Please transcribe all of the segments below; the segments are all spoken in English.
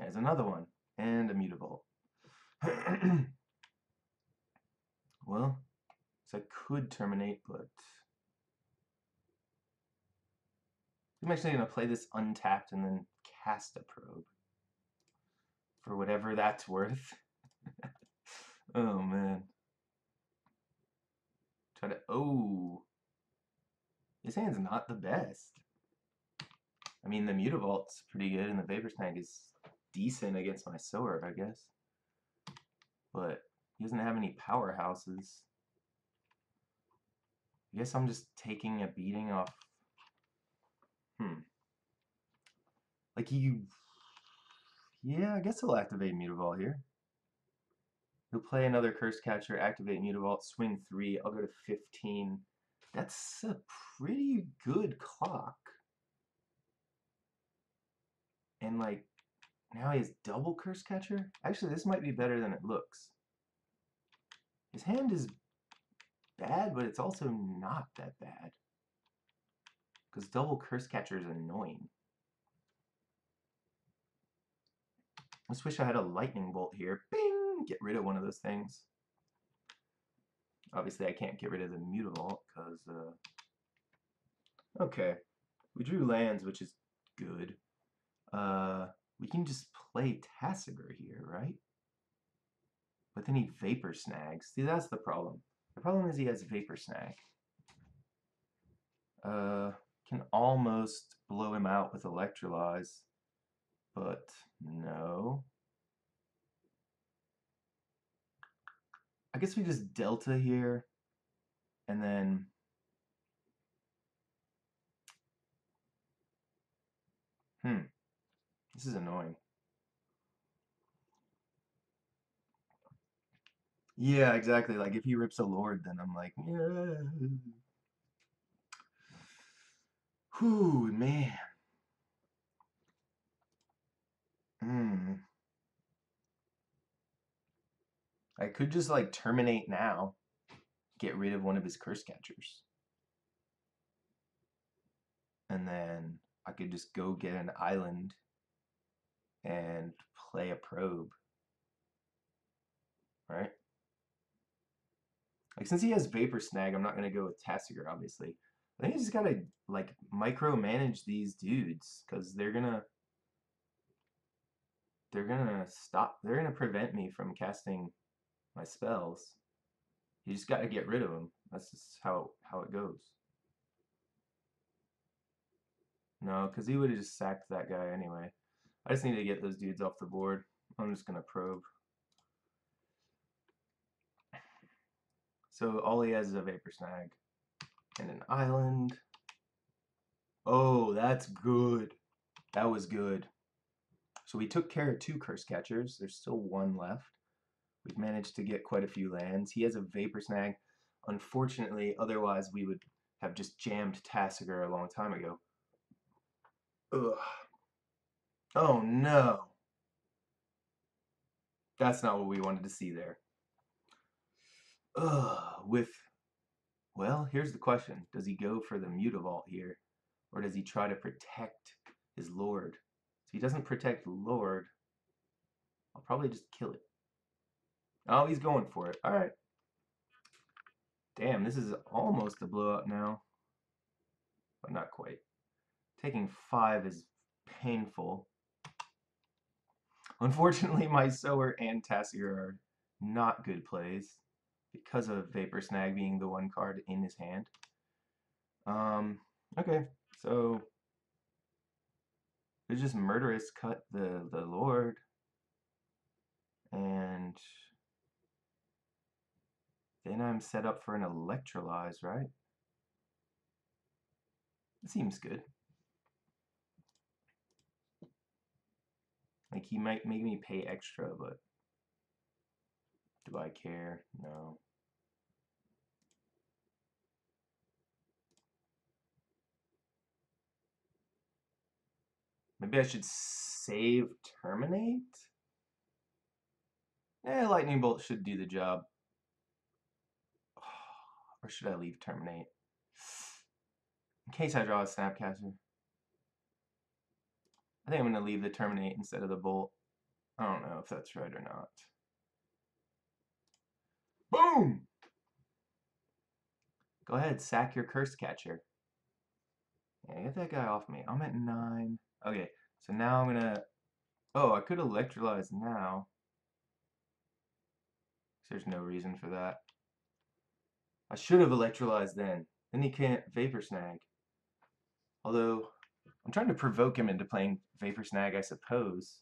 There's another one. And a Mutavault. Well, so I could terminate, but I'm actually going to play this untapped and then cast a probe. For whatever that's worth. Oh, man. Try to... Oh! This hand's not the best. I mean, the Mutavault's pretty good, and the Vapor Snag is decent against my Sower, I guess. But he doesn't have any powerhouses. I guess I'm just taking a beating off... Like, you... Yeah, I guess he'll activate Mutavault here. He'll play another Curse Catcher, activate Mutavault, swing 3, I'll go to 15. That's a pretty good clock. And, like, now he has double Curse Catcher? Actually, this might be better than it looks. His hand is bad, but it's also not that bad. Because double Curse Catcher is annoying. I just wish I had a lightning bolt here. Bing! Get rid of one of those things. Obviously, I can't get rid of the Mutavault, because... Okay. We drew lands, which is good. We can just play Tasigur here, right? But then he Vapor Snags. See, that's the problem. The problem is he has Vapor Snag. Can almost blow him out with Electrolyze, but no. I guess we just delta here, and then this is annoying. Yeah, exactly. Like if he rips a Lord, then I'm like, yeah. Whew, man. I could just like terminate now, get rid of one of his Curse Catchers. And then I could just go get an island and play a probe. Right? Like since he has Vapor Snag, I'm not gonna go with Tasigur, obviously. I think you just gotta like micromanage these dudes, because they're gonna prevent me from casting my spells. You just gotta get rid of them. That's just how it goes. No, because he would have just sacked that guy anyway. I just need to get those dudes off the board. I'm just gonna probe. So all he has is a Vapor Snag. And an island. Oh, that's good. That was good. So we took care of 2 Curse Catchers. There's still one left. We've managed to get quite a few lands. He has a Vapor Snag. Unfortunately, otherwise we would have just jammed Tasigur a long time ago. Ugh. Oh no. That's not what we wanted to see there. Ugh. Well, here's the question. Does he go for the Mutavault here? Or does he try to protect his Lord? If he doesn't protect Lord, I'll probably just kill it. Oh, he's going for it. Alright. Damn, this is almost a blowout now. But not quite. Taking 5 is painful. Unfortunately, my Sower and Tasigur are not good plays, because of Vapor Snag being the one card in his hand. Okay, so there's just Murderous Cut the Lord, and then I'm set up for an Electrolyze, right? It seems good. Like he might make me pay extra, but do I care? No. Maybe I should save terminate? Eh, lightning bolt should do the job. Oh, or should I leave terminate? In case I draw a Snapcaster. I think I'm going to leave the terminate instead of the bolt. I don't know if that's right or not. Boom! Go ahead, sack your Curse Catcher. Yeah, get that guy off me. I'm at 9. Okay, so now I'm gonna... Oh, I could Electrolyze now. There's no reason for that. I should have Electrolyzed then. Then he can't Vapor Snag. Although, I'm trying to provoke him into playing Vapor Snag, I suppose.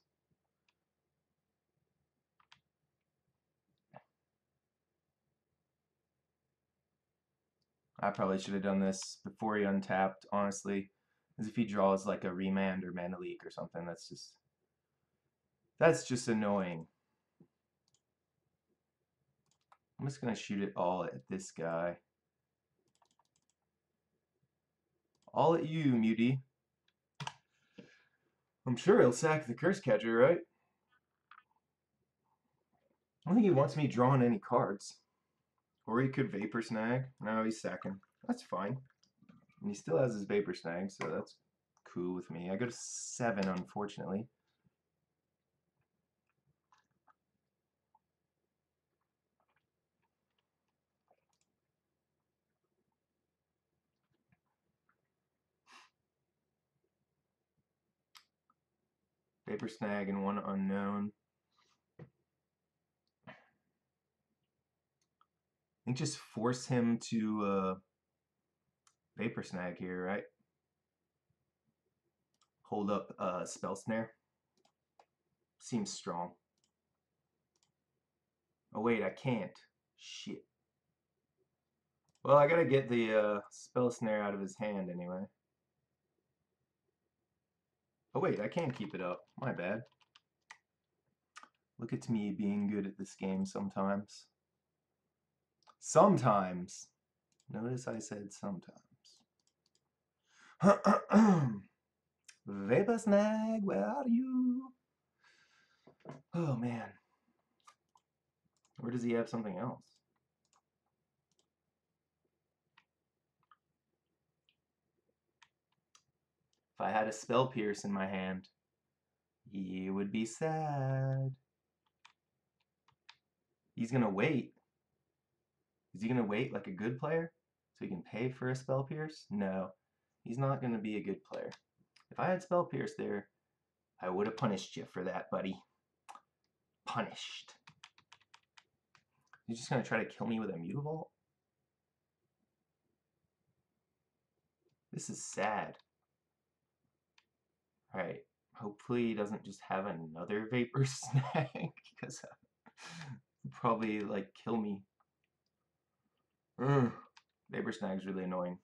I probably should have done this before he untapped, honestly. As if he draws like a Remand or Mana Leak or something, that's just annoying. I'm just gonna shoot it all at this guy. All at you, Mutie. I'm sure he'll sack the Curse Catcher, right? I don't think he wants me drawing any cards. Or he could Vapor Snag. No, he's sacking. That's fine. And he still has his Vapor Snag, so that's cool with me. I go to 7, unfortunately. Vapor Snag and one unknown. I think just force him to Vapor Snag here, right? Hold up Spell Snare. Seems strong. Oh wait, I can't. Shit. Well, I gotta get the Spell Snare out of his hand anyway. Oh wait, I can't keep it up. My bad. Look at me being good at this game sometimes. Sometimes. Notice I said sometimes. Vapor Snag, where are you? Oh man. Or does he have something else? If I had a Spell Pierce in my hand, you would be sad. He's gonna wait. Is he gonna wait like a good player so he can pay for a Spell Pierce? No, he's not gonna be a good player. If I had Spell Pierce there, I would have punished you for that, buddy. Punished. You're just gonna try to kill me with a Mutavault? This is sad. Alright, hopefully he doesn't just have another Vapor Snag, because he'll probably, like, kill me. Ugh. Vapor Snag's really annoying.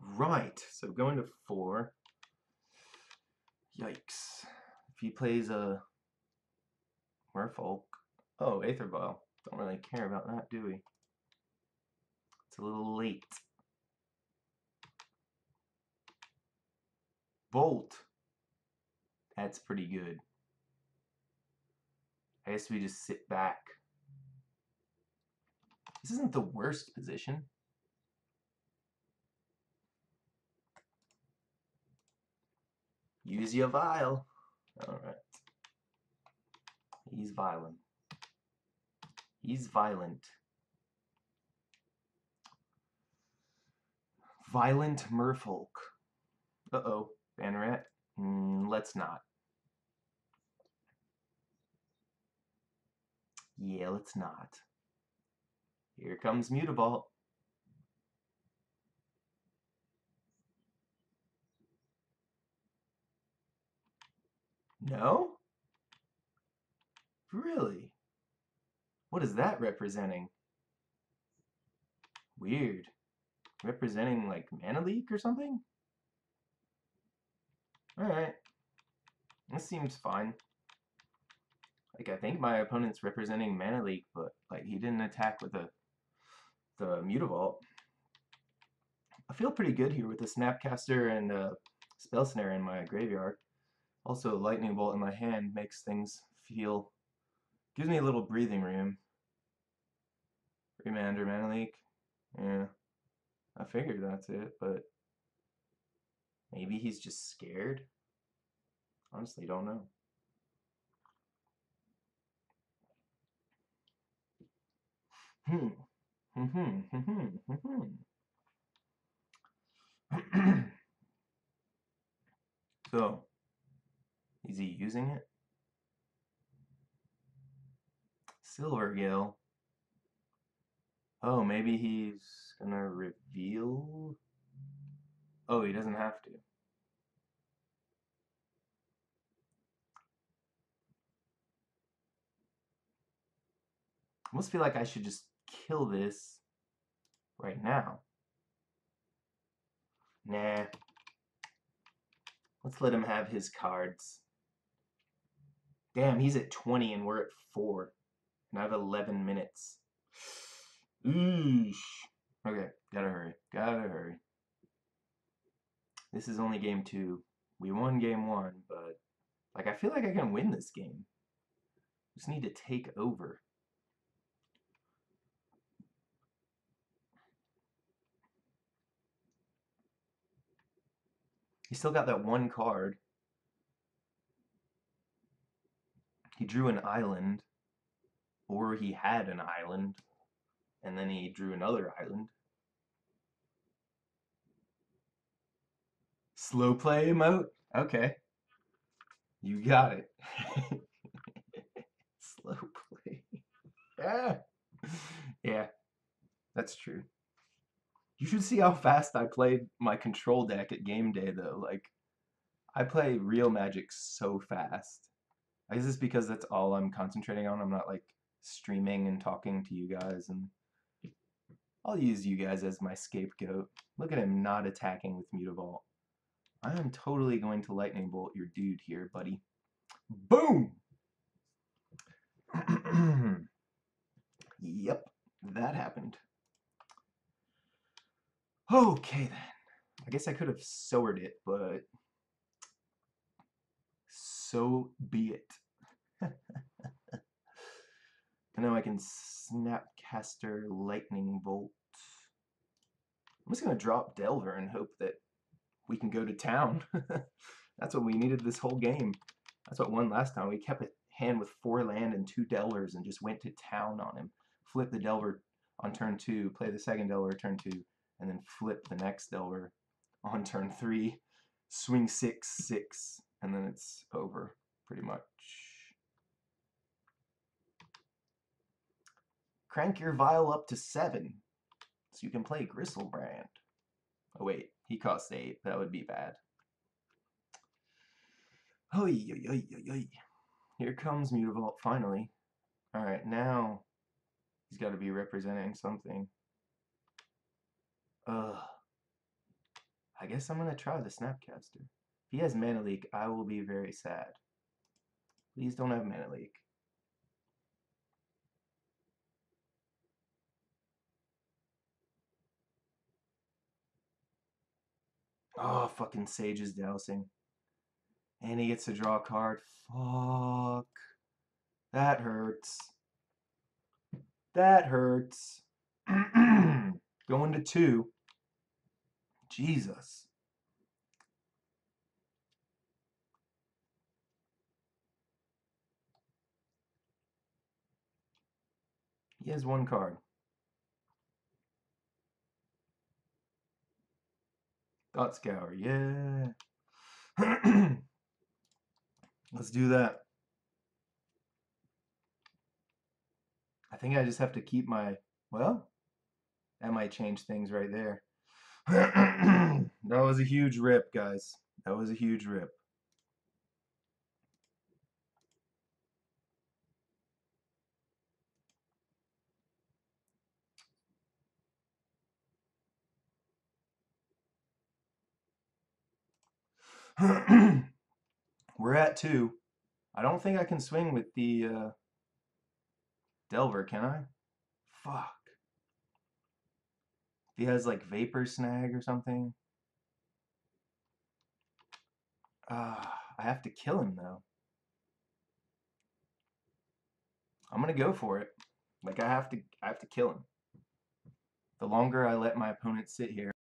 Right, so going to 4. Yikes. If he plays a Merfolk. Oh, Aetherball. Don't really care about that, do we? It's a little late. Bolt. That's pretty good. I guess we just sit back. This isn't the worst position. Use your vial. Alright. He's violent. He's violent. Violent Merfolk. Uh-oh. Banneret? Let's not. Yeah, let's not. Here comes Mutavault. No? Really? What is that representing? Weird. Representing like Mana Leak or something? Alright, this seems fine. Like, I think my opponent's representing Mana Leak, but, like, he didn't attack with the Mutavault. I feel pretty good here with the Snapcaster and Spell Snare in my graveyard. Also, Lightning Bolt in my hand makes things feel... gives me a little breathing room. Remand or Mana Leak? Yeah, I figured that's it, but... Maybe he's just scared. Honestly, don't know. So, is he using it? Silvergill. Oh, maybe he's gonna reveal. Oh, he doesn't have to. I almost feel like I should just kill this right now. Nah. Let's let him have his cards. Damn, he's at 20 and we're at 4. And I have 11 minutes. Oosh. Okay, gotta hurry. Gotta hurry. This is only game 2. We won game 1, but like I feel like I can win this game. Just need to take over. He still got that one card. He drew an island, or he had an island, and then he drew another island. Slow play emote? Okay. You got it. Slow play. Yeah. Yeah. That's true. You should see how fast I played my control deck at game day, though. Like, I play real Magic so fast. I guess it's because that's all I'm concentrating on. I'm not, like, streaming and talking to you guys. And I'll use you guys as my scapegoat. Look at him not attacking with Mutavault. I am totally going to Lightning Bolt your dude here, buddy. Boom! Yep, that happened. Okay, then. I guess I could have sowered it, but so be it. And now I can Snapcaster Lightning Bolt. I'm just going to drop Delver and hope that we can go to town. That's what we needed this whole game. That's what won last time. We kept a hand with 4 land and 2 Delvers and just went to town on him. Flip the Delver on turn 2, play the second Delver turn 2, and then flip the next Delver on turn 3, swing 6/6, and then it's over, pretty much. Crank your vial up to 7, so you can play Griselbrand. Oh wait, he costs 8, that would be bad. Oy, oy, oy, oy, oy. Here comes Mutavault, finally. Alright, now he's got to be representing something. I guess I'm gonna try the Snapcaster. If he has Mana Leak, I will be very sad. Please don't have Mana Leak. Oh, fucking Sage's Dousing. And he gets to draw a card. Fuck. That hurts. That hurts. Going to 2. Jesus. He has one card. Thoughtscour, yeah. Let's do that. I think I just have to keep my, well, that might change things right there. That was a huge rip, guys. That was a huge rip. We're at 2. I don't think I can swing with the Delver, can I? Fuck. He has like Vapor Snag or something. I have to kill him though. I'm gonna go for it. Like I have to kill him. The longer I let my opponent sit here.